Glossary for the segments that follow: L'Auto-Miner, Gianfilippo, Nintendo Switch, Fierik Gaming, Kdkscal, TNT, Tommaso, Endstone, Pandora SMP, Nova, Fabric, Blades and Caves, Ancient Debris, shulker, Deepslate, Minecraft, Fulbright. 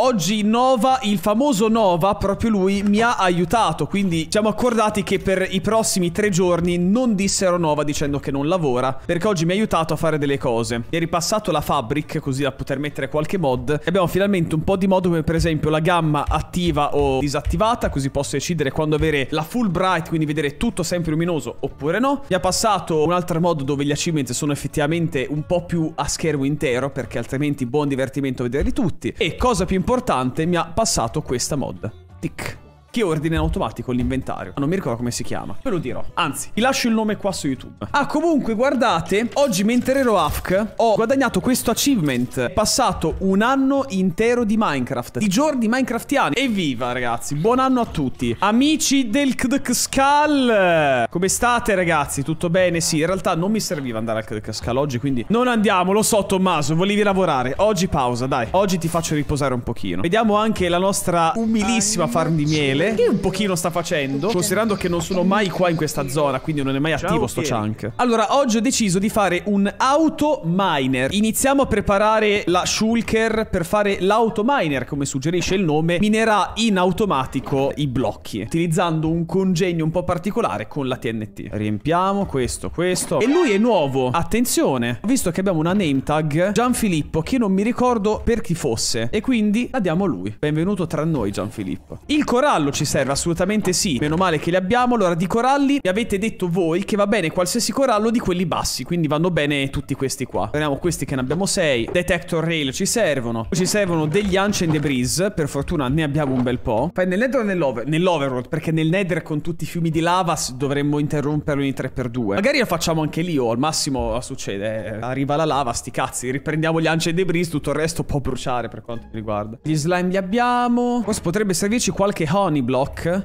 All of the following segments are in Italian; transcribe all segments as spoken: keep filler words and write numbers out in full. Oggi Nova, il famoso Nova, proprio lui mi ha aiutato, quindi siamo accordati che per i prossimi tre giorni non dissero Nova dicendo che non lavora, perché oggi mi ha aiutato a fare delle cose. Mi è ripassato la Fabric così da poter mettere qualche mod e abbiamo finalmente un po' di mod, come per esempio la gamma attiva o disattivata, così posso decidere quando avere la full bright, quindi vedere tutto sempre luminoso oppure no. Mi ha passato un altro mod dove gli achievement sono effettivamente un po' più a schermo intero, perché altrimenti buon divertimento vederli tutti. E cosa più importante, importante, mi ha passato questa mod, tic, che ordina in automatico l'inventario. Non mi ricordo come si chiama, ve lo dirò. Anzi, vi lascio il nome qua su YouTube. Ah, comunque, guardate, oggi mentre ero A F K ho guadagnato questo achievement. Passato un anno intero di Minecraft, di giorni minecraftiani. Evviva, ragazzi, buon anno a tutti. Amici del Kdkscal, come state, ragazzi? Tutto bene? Sì, in realtà non mi serviva andare al Kdkscal oggi, quindi non andiamo, lo so Tommaso, volevi lavorare. Oggi pausa, dai, oggi ti faccio riposare un pochino. Vediamo anche la nostra umilissima farm di miele, che un pochino sta facendo, considerando che non sono mai qua in questa zona, quindi non è mai attivo sto chunk. Allora, oggi ho deciso di fare un auto miner. Iniziamo a preparare la shulker per fare l'auto miner, come suggerisce il nome. Minerà in automatico i blocchi, utilizzando un congegno un po' particolare con la T N T. Riempiamo questo, questo. E lui è nuovo, attenzione. Ho visto che abbiamo una name tag, Gianfilippo, che non mi ricordo per chi fosse, e quindi la diamo a lui. Benvenuto tra noi, Gianfilippo. Il corallo ci serve assolutamente sì, meno male che li abbiamo. Allora, di coralli mi avete detto voi che va bene qualsiasi corallo di quelli bassi, quindi vanno bene tutti questi qua. Prendiamo questi che ne abbiamo sei. Detector rail ci servono. Ci servono degli Ancient Debris, per fortuna ne abbiamo un bel po'. Fai nel nether o nell'overworld? Nell'overworld, perché nel nether con tutti i fiumi di lava dovremmo interromperlo in tre per due. Magari la facciamo anche lì, o al massimo succede, eh, arriva la lava, sti cazzi, riprendiamo gli Ancient Debris, tutto il resto può bruciare per quanto mi riguarda. Gli slime li abbiamo. Forse potrebbe servirci qualche honey block,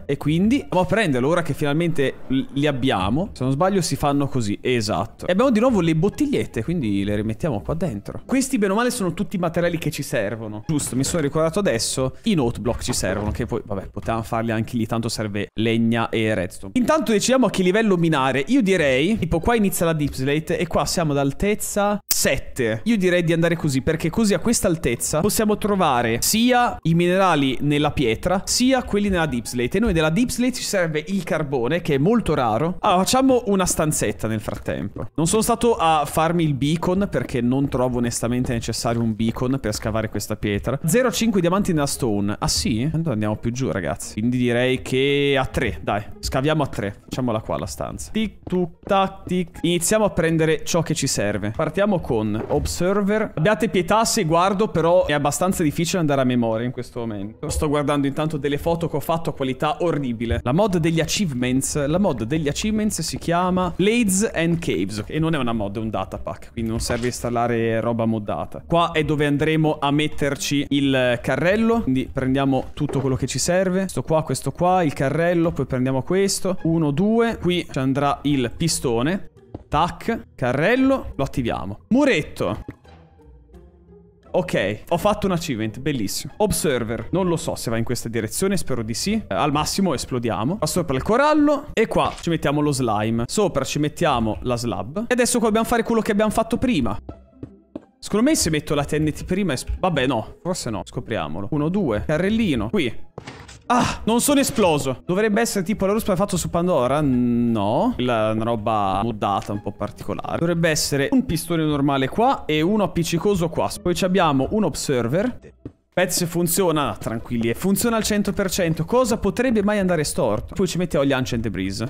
e quindi andiamo a prenderlo ora che finalmente li abbiamo. Se non sbaglio si fanno così, esatto. E abbiamo di nuovo le bottigliette, quindi le rimettiamo qua dentro. Questi bene o male sono tutti i materiali che ci servono. Giusto, mi sono ricordato adesso, i note block ci servono, che poi vabbè potevamo farli anche lì, tanto serve legna e redstone. Intanto decidiamo a che livello minare. Io direi tipo qua inizia la Deepslate e qua siamo ad altezza sette. Io direi di andare così, perché così a questa altezza possiamo trovare sia i minerali nella pietra, sia quelli nella Deepslate. E noi nella Deepslate ci serve il carbone, che è molto raro. Allora facciamo una stanzetta nel frattempo. Non sono stato a farmi il beacon, perché non trovo onestamente necessario un beacon per scavare questa pietra. zero virgola cinque diamanti nella stone. Ah sì? Allora andiamo più giù, ragazzi. Quindi direi che a tre, dai, scaviamo a tre. Facciamola qua la stanza. Tic tuc tac tic. Iniziamo a prendere ciò che ci serve. Partiamo con Observer. Abbiate pietà se guardo, però è abbastanza difficile andare a memoria in questo momento. Sto guardando intanto delle foto che ho fatto a qualità orribile. La mod degli achievements, la mod degli achievements si chiama Blades and Caves, e non è una mod, è un datapack, quindi non serve installare roba moddata. Qua è dove andremo a metterci il carrello, quindi prendiamo tutto quello che ci serve. Questo qua, questo qua, il carrello, poi prendiamo questo, uno, due. Qui ci andrà il pistone. Tac, carrello, lo attiviamo. Muretto. Ok, ho fatto un achievement, bellissimo. Observer, non lo so se va in questa direzione, spero di sì. eh, Al massimo esplodiamo. Qua sopra il corallo, e qua ci mettiamo lo slime. Sopra ci mettiamo la slab. E adesso qua dobbiamo fare quello che abbiamo fatto prima. Secondo me se metto la T N T prima es... Vabbè no, forse no, scopriamolo. Uno, due, carrellino, qui. Ah, non sono esploso. Dovrebbe essere tipo la ruspa fatto su Pandora? No, la, una roba moddata un po' particolare. Dovrebbe essere un pistone normale qua e uno appiccicoso qua. Poi abbiamo un observer. Pezzo funziona, no, tranquilli, funziona al cento per cento. Cosa potrebbe mai andare storto? Poi ci mettiamo gli Ancient Debris.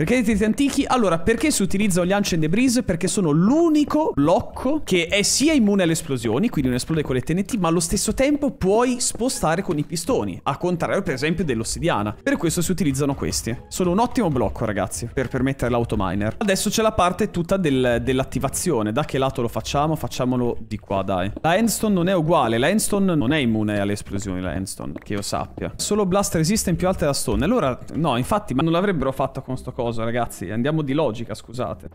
Perché i triti antichi? Allora, perché si utilizzano gli Ancient Debris? Perché sono l'unico blocco che è sia immune alle esplosioni, quindi non esplode con le T N T, ma allo stesso tempo puoi spostare con i pistoni, a contrario per esempio dell'ossidiana. Per questo si utilizzano questi. Sono un ottimo blocco, ragazzi, per permettere l'autominer. Adesso c'è la parte tutta del, dell'attivazione. Da che lato lo facciamo? Facciamolo di qua, dai. La Endstone non è uguale, la Endstone non è immune alle esplosioni, la Endstone, che io sappia. Solo blast resistance più alta della stone. Allora, no, infatti, ma non l'avrebbero fatta con sto coso. Ragazzi, andiamo di logica, scusate.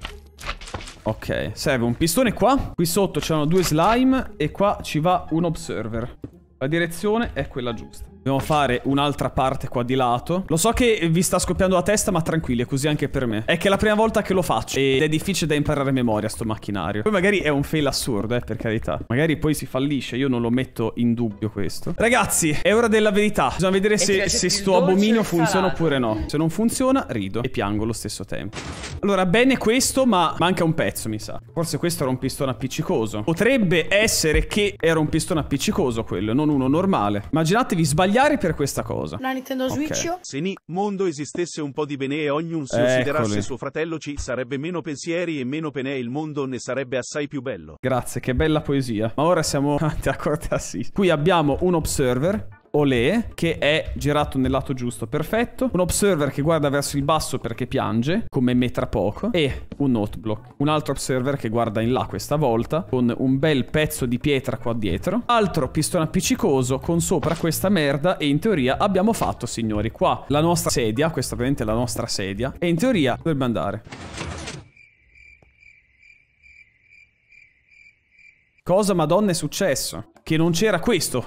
Ok, serve un pistone qua. Qui sotto c'erano due slime e qua ci va un observer. La direzione è quella giusta. Dobbiamo fare un'altra parte qua di lato. Lo so che vi sta scoppiando la testa, ma tranquilli, è così anche per me. È che è la prima volta che lo faccio ed è difficile da imparare a memoria sto macchinario. Poi magari è un fail assurdo, eh, per carità. Magari poi si fallisce, io non lo metto in dubbio questo. Ragazzi, è ora della verità. Bisogna vedere se, se sto abominio funziona oppure no. Se non funziona, rido e piango allo stesso tempo. Allora, bene questo, ma manca un pezzo, mi sa. Forse questo era un pistone appiccicoso. Potrebbe essere che era un pistone appiccicoso quello, non uno normale. Immaginatevi sbagliato per questa cosa. La Nintendo Switch. Okay. Se nel mondo esistesse un po' di bene e ognuno si considerasse suo fratello, ci sarebbe meno pensieri e meno pene e il mondo ne sarebbe assai più bello. Grazie, che bella poesia. Ma ora siamo davanti a corte assise. Qui abbiamo un observer, olè, che è girato nel lato giusto, perfetto. Un observer che guarda verso il basso perché piange, come me tra poco. E un noteblock. Un altro observer che guarda in là questa volta, con un bel pezzo di pietra qua dietro. Altro pistone appiccicoso con sopra questa merda. E in teoria abbiamo fatto, signori, qua la nostra sedia. Questa ovviamente è la nostra sedia. E in teoria dovrebbe andare. Cosa madonna è successo? Che non c'era questo.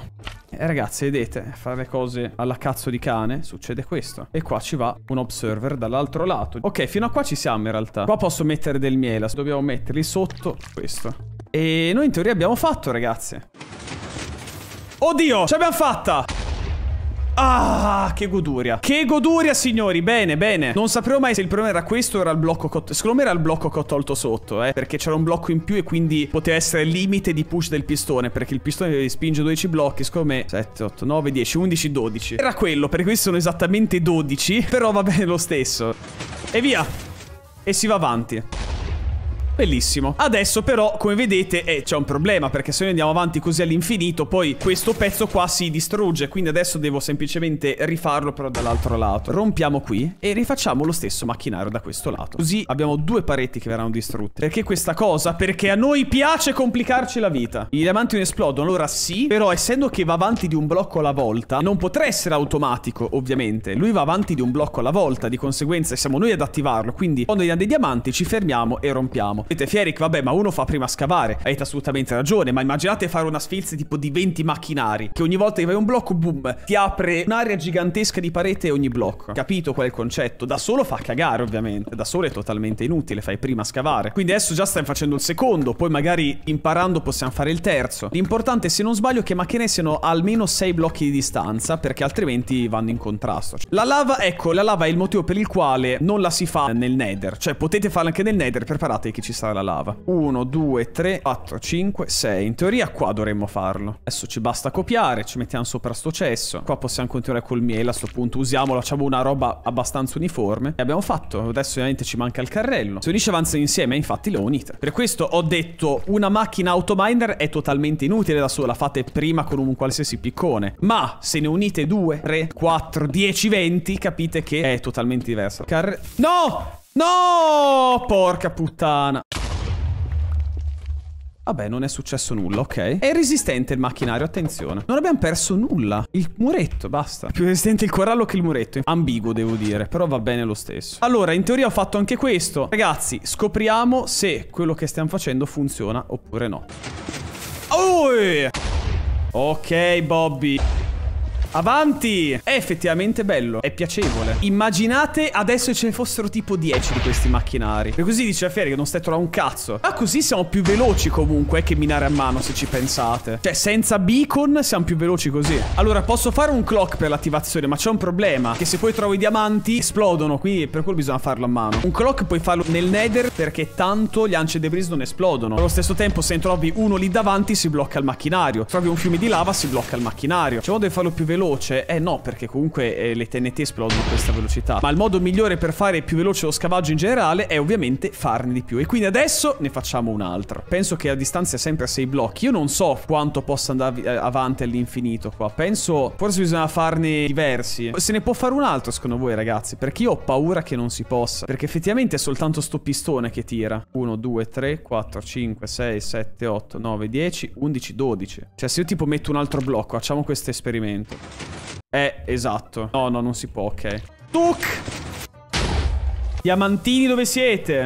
Eh, ragazzi, vedete, fare cose alla cazzo di cane, succede questo. E qua ci va un observer dall'altro lato. Ok, fino a qua ci siamo in realtà. Qua posso mettere del miele, dobbiamo metterli sotto questo. E noi in teoria abbiamo fatto, ragazzi. Oddio, ce l'abbiamo fatta! Ah, che goduria. Che goduria, signori. Bene, bene. Non sapremo mai se il problema era questo o era il blocco che ho... Secondo me era il blocco che ho tolto sotto, eh. Perché c'era un blocco in più e quindi poteva essere il limite di push del pistone. Perché il pistone spinge dodici blocchi. Secondo me sette, otto, nove, dieci, undici, dodici. Era quello, perché questi sono esattamente dodici. Però va bene lo stesso. E via. E si va avanti. Bellissimo. Adesso però, come vedete, eh, c'è un problema, perché se noi andiamo avanti così all'infinito, poi questo pezzo qua si distrugge. Quindi adesso devo semplicemente rifarlo però dall'altro lato. Rompiamo qui e rifacciamo lo stesso macchinario da questo lato. Così abbiamo due pareti che verranno distrutte. Perché questa cosa? Perché a noi piace complicarci la vita. I diamanti non esplodono, allora sì. Però essendo che va avanti di un blocco alla volta, non potrà essere automatico, ovviamente. Lui va avanti di un blocco alla volta, di conseguenza siamo noi ad attivarlo. Quindi quando abbiamo dei diamanti ci fermiamo e rompiamo. Dite, Fieric, vabbè, ma uno fa prima scavare. Avete assolutamente ragione, ma immaginate fare una sfilza tipo di venti macchinari, che ogni volta che vai un blocco, boom, ti apre un'area gigantesca di parete ogni blocco. Capito qual è il concetto? Da solo fa cagare, ovviamente. Da solo è totalmente inutile, fai prima scavare. Quindi adesso già stiamo facendo il secondo, poi magari imparando possiamo fare il terzo. L'importante, se non sbaglio, è che macchine siano almeno sei blocchi di distanza, perché altrimenti vanno in contrasto. La lava, ecco, la lava è il motivo per il quale non la si fa nel nether. Cioè potete farla anche nel nether, preparatevi che ci sarà la lava. Uno, due, tre, quattro, cinque, sei. In teoria qua dovremmo farlo. Adesso ci basta copiare, ci mettiamo sopra sto cesso. Qua possiamo continuare col miele, a sto punto usiamolo, facciamo una roba abbastanza uniforme. E abbiamo fatto. Adesso ovviamente ci manca il carrello. Se unisce avanzano insieme, infatti le ho unite. Per questo ho detto, una macchina autominer è totalmente inutile da sola, fate prima con un qualsiasi piccone. Ma se ne unite due, tre, quattro, dieci, venti, capite che è totalmente diverso. Carre... No! No! Porca puttana. Vabbè, non è successo nulla, ok. È resistente il macchinario, attenzione. Non abbiamo perso nulla. Il muretto, basta. È più resistente il corallo che il muretto. Ambiguo, devo dire, però va bene lo stesso. Allora, in teoria ho fatto anche questo. Ragazzi, scopriamo se quello che stiamo facendo funziona oppure no. Oh! Ok, Bobby. Avanti! È effettivamente bello, è piacevole. Immaginate adesso ce ne fossero tipo dieci di questi macchinari. E così dice la Fieri che non stai trovando un cazzo. Ma così siamo più veloci comunque che minare a mano, se ci pensate. Cioè senza beacon siamo più veloci così. Allora posso fare un clock per l'attivazione, ma c'è un problema, che se poi trovo i diamanti esplodono, quindi per quello bisogna farlo a mano. Un clock puoi farlo nel nether, perché tanto gli Ancient Debris non esplodono. Allo stesso tempo se ne trovi uno lì davanti si blocca il macchinario. Trovi un fiume di lava si blocca il macchinario. C'è modo di farlo più veloce. Veloce? Eh no, perché comunque eh, le T N T esplodono a questa velocità. Ma il modo migliore per fare più veloce lo scavaggio in generale è ovviamente farne di più. E quindi adesso ne facciamo un altro. Penso che la distanza è sempre a sei blocchi. Io non so quanto possa andare avanti all'infinito qua. Penso forse bisogna farne diversi. Se ne può fare un altro secondo voi, ragazzi? Perché io ho paura che non si possa. Perché effettivamente è soltanto sto pistone che tira. Uno, due, tre, quattro, cinque, sei, sette, otto, nove, dieci, undici, dodici. Cioè se io tipo metto un altro blocco, facciamo questo esperimento. Eh, esatto. No, no, non si può, ok. Tuc! Diamantini, dove siete?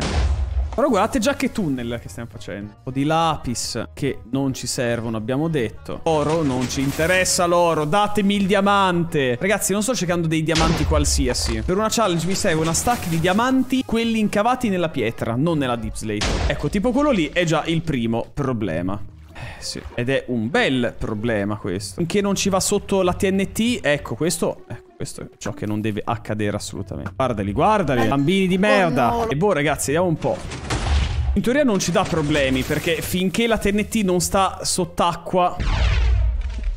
Però guardate già che tunnel che stiamo facendo. Un po' di lapis che non ci servono, abbiamo detto. Oro non ci interessa, l'oro. Datemi il diamante. Ragazzi, non sto cercando dei diamanti qualsiasi. Per una challenge mi serve una stack di diamanti, quelli incavati nella pietra, non nella Deepslate. Ecco, tipo quello lì è già il primo problema. Eh, sì. Ed è un bel problema questo. Finché non ci va sotto la T N T, ecco questo... Ecco. Questo è ciò che non deve accadere assolutamente. Guardali, guardali, bambini di merda. Oh no. E boh, ragazzi, vediamo un po'. In teoria non ci dà problemi, perché finché la T N T non sta sott'acqua,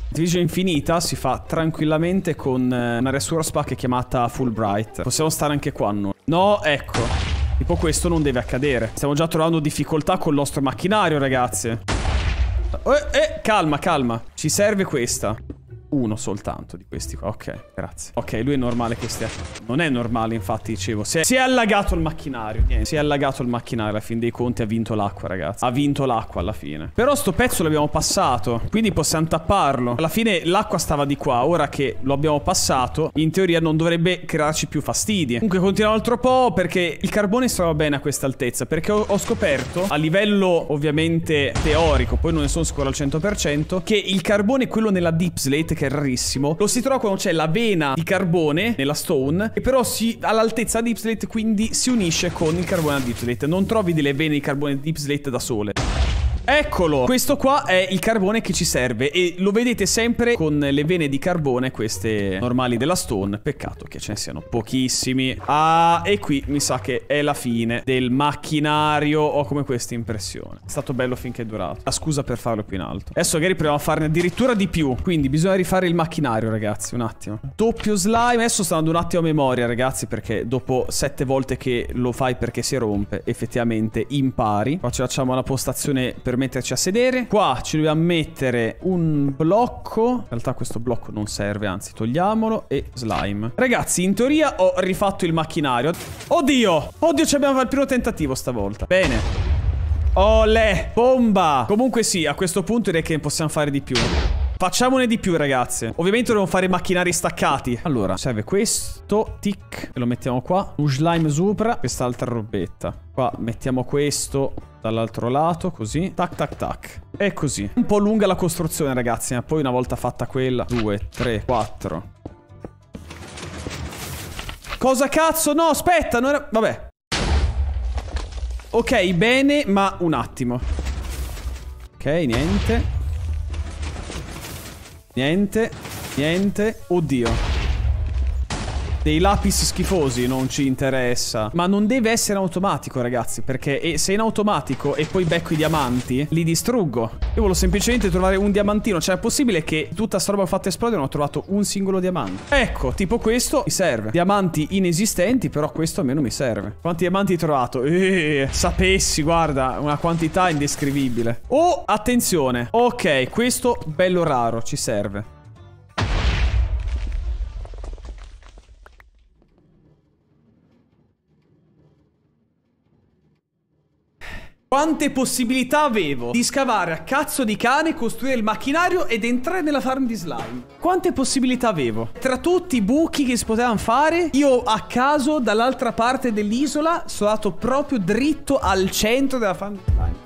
divisione infinita si fa tranquillamente con una resource pack chiamata Fulbright. Possiamo stare anche qua, no? No, ecco. Tipo questo non deve accadere. Stiamo già trovando difficoltà col nostro macchinario, ragazzi. Eh, eh, calma, calma. Ci serve questa. Uno soltanto di questi qua, ok, grazie. Ok, lui è normale che stia... Non è normale, infatti, dicevo. Si è, si è allagato il macchinario, niente. Si è allagato il macchinario, alla fine dei conti ha vinto l'acqua, ragazzi. Ha vinto l'acqua alla fine. Però sto pezzo l'abbiamo passato, quindi possiamo tapparlo. Alla fine l'acqua stava di qua, ora che lo abbiamo passato, in teoria non dovrebbe crearci più fastidi. Comunque continuiamo un altro po', perché il carbone stava bene a questa altezza, perché ho, ho scoperto, a livello ovviamente teorico, poi non ne sono sicuro al cento per cento, che il carbone, quello nella Deepslate, che rarissimo, lo si trova quando c'è la vena di carbone nella stone, e però si all'altezza Deepslate, quindi si unisce con il carbone a Deepslate. Non trovi delle vene di carbone a Deepslate da sole. Eccolo! Questo qua è il carbone che ci serve, e lo vedete sempre con le vene di carbone, queste normali della stone. Peccato che ce ne siano pochissimi. Ah, e qui mi sa che è la fine del macchinario. Ho come questa impressione. È stato bello finché è durato. La scusa per farlo più in alto. Adesso magari proviamo a farne addirittura di più. Quindi bisogna rifare il macchinario, ragazzi. Un attimo. Doppio slime. Adesso sto andando un attimo a memoria, ragazzi, perché dopo sette volte che lo fai perché si rompe, effettivamente impari. Qua ci facciamo una postazione per metterci a sedere. Qua ci dobbiamo mettere un blocco. In realtà questo blocco non serve, anzi togliamolo. E slime. Ragazzi, in teoria ho rifatto il macchinario. Oddio, oddio, ci abbiamo fatto il primo tentativo stavolta. Bene. Olè, bomba. Comunque sì, a questo punto direi che possiamo fare di più. Facciamone di più, ragazzi. Ovviamente dobbiamo fare macchinari staccati. Allora, serve questo. Tic. E lo mettiamo qua. Un slime sopra. Quest'altra robetta. Qua mettiamo questo dall'altro lato, così. Tac, tac, tac. E così. Un po' lunga la costruzione, ragazzi. Ma poi una volta fatta quella... due, tre, quattro. Cosa cazzo? No, aspetta, non era... Vabbè. Ok, bene, ma un attimo. Ok, niente. Niente, niente, oddio. Dei lapis schifosi non ci interessa. Ma non deve essere automatico, ragazzi, perché se è in automatico e poi becco i diamanti, li distruggo. Io volevo semplicemente trovare un diamantino. Cioè è possibile che tutta sta roba fatta esplodere non ho trovato un singolo diamante. Ecco, tipo questo mi serve. Diamanti inesistenti, però questo almeno mi serve. Quanti diamanti hai trovato? Eh, sapessi, guarda, una quantità indescrivibile. Oh, attenzione. Ok, questo bello raro, ci serve. Quante possibilità avevo di scavare a cazzo di cane, costruire il macchinario ed entrare nella farm di slime? Quante possibilità avevo? Tra tutti i buchi che si potevano fare, io a caso dall'altra parte dell'isola sono andato proprio dritto al centro della farm di slime.